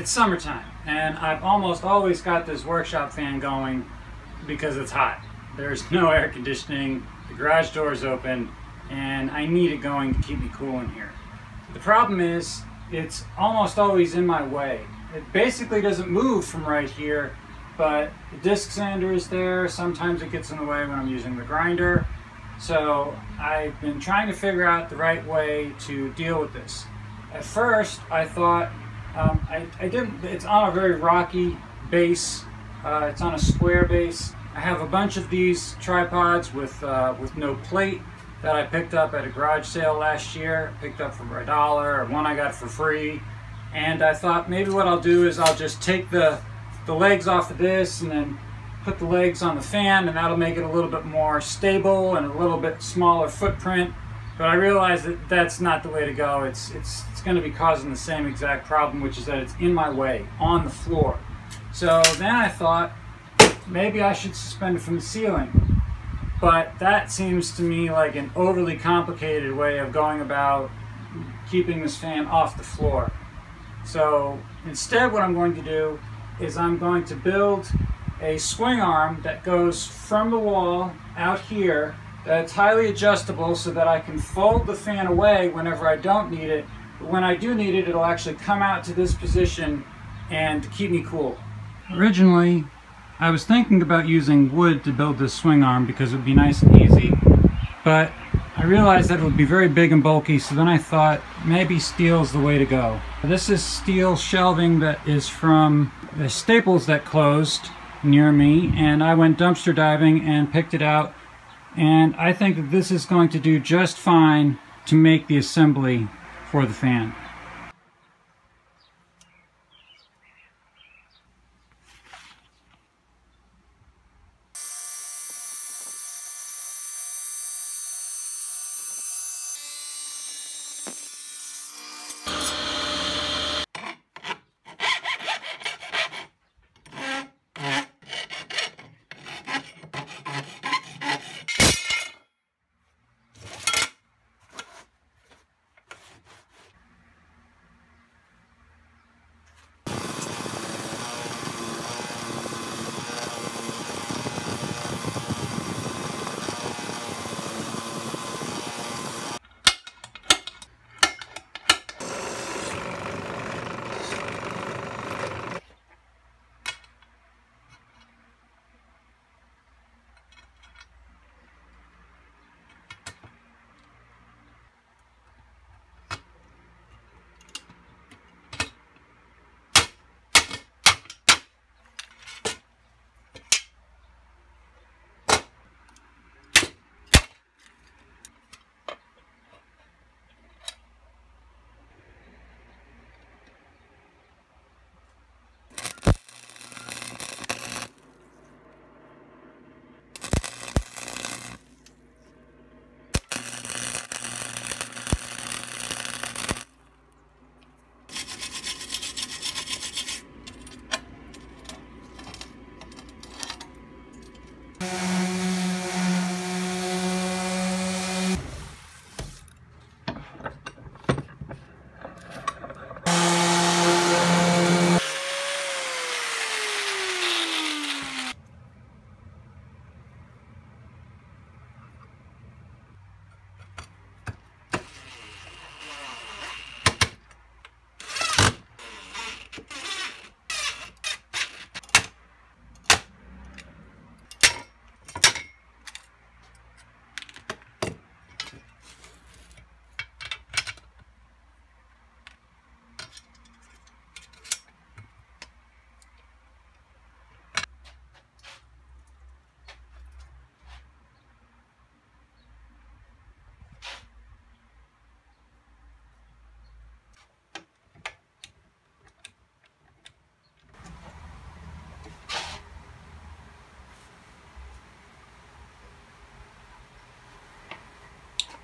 It's summertime, and I've almost always got this workshop fan going because it's hot. There's no air conditioning, the garage door is open, and I need it going to keep me cool in here. The problem is, it's almost always in my way. It basically doesn't move from right here, but the disc sander is there. Sometimes it gets in the way when I'm using the grinder. So I've been trying to figure out the right way to deal with this. At first, I thought, it's on a very rocky base. It's on a square base. I have a bunch of these tripods with no plate that I picked up at a garage sale last year. I picked up for $1, or one I got for free. And I thought maybe what I'll do is I'll just take the legs off of this and then put the legs on the fan, and that'll make it a little bit more stable and a little bit smaller footprint. But I realized that that's not the way to go. It's going to be causing the same exact problem, which is that it's in my way, on the floor. So then I thought maybe I should suspend it from the ceiling. But that seems to me like an overly complicated way of going about keeping this fan off the floor. So instead what I'm going to do is I'm going to build a swing arm that goes from the wall out here, that's highly adjustable so that I can fold the fan away whenever I don't need it. But when I do need it, it'll actually come out to this position and keep me cool. Originally, I was thinking about using wood to build this swing arm because it would be nice and easy, but I realized that it would be very big and bulky, so then I thought maybe steel's the way to go. This is steel shelving that is from the Staples that closed near me, and I went dumpster diving and picked it out, and I think that this is going to do just fine to make the assembly for the fan.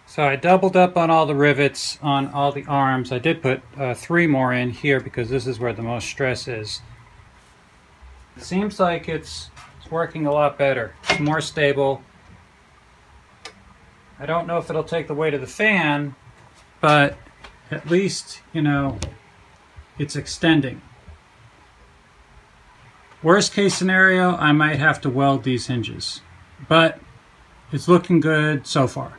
So I doubled up on all the rivets on all the arms. I did put 3 more in here because this is where the most stress is. It seems like it's working a lot better. It's more stable. I don't know if it'll take the weight of the fan, but at least, you know, it's extending. Worst case scenario, I might have to weld these hinges, but it's looking good so far.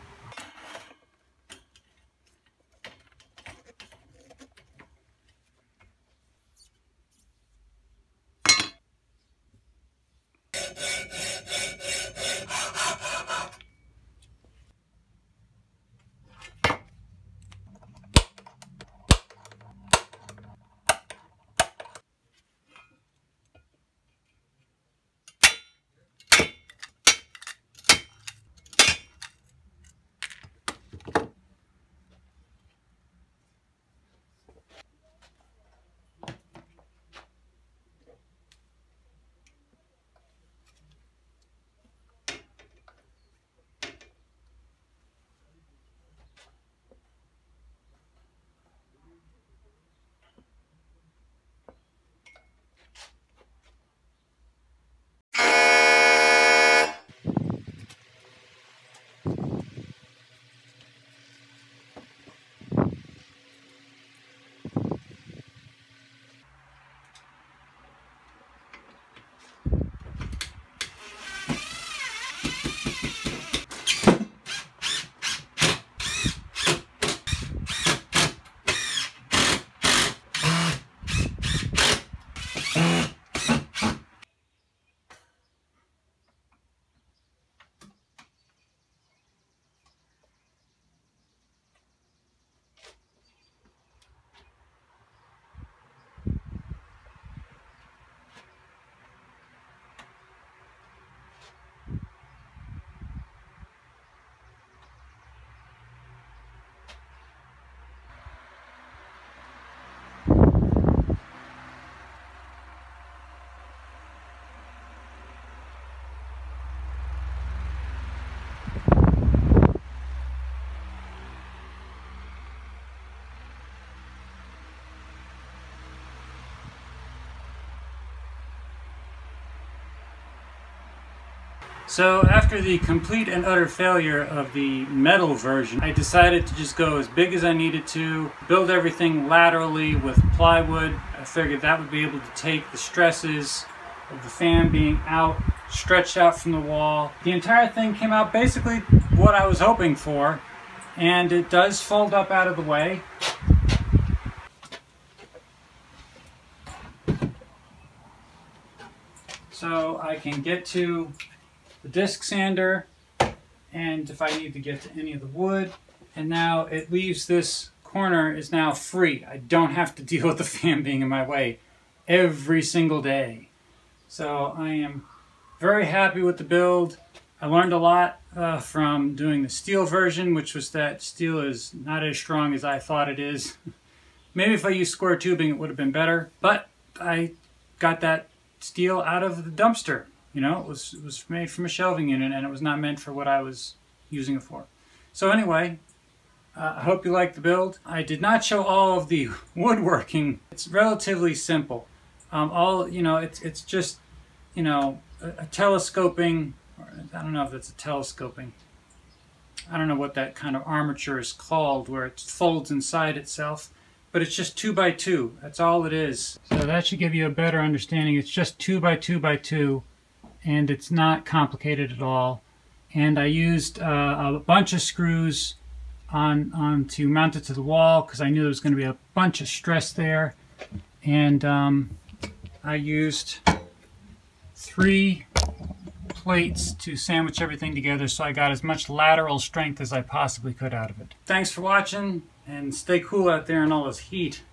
So after the complete and utter failure of the metal version, I decided to just go as big as I needed to, build everything laterally with plywood. I figured that would be able to take the stresses of the fan being out, stretched out from the wall. The entire thing came out basically what I was hoping for, and it does fold up out of the way. So I can get to the disc sander, and if I need to get to any of the wood. And now it leaves this corner is now free. I don't have to deal with the fan being in my way every single day. So I am very happy with the build. I learned a lot from doing the steel version, which was that steel is not as strong as I thought it is. Maybe if I used square tubing it would have been better, but I got that steel out of the dumpster. You know, it was made from a shelving unit, and it was not meant for what I was using it for. So anyway, I hope you like the build. I did not show all of the woodworking. It's relatively simple. It's just, you know, a telescoping, or I don't know if it's a telescoping. I don't know what that kind of armature is called, where it folds inside itself. But it's just 2x2. That's all it is. So that should give you a better understanding. It's just 2x2x2. And it's not complicated at all. And I used a bunch of screws on to mount it to the wall because I knew there was going to be a bunch of stress there. And I used 3 plates to sandwich everything together, so I got as much lateral strength as I possibly could out of it. Thanks for watching, and stay cool out there in all this heat.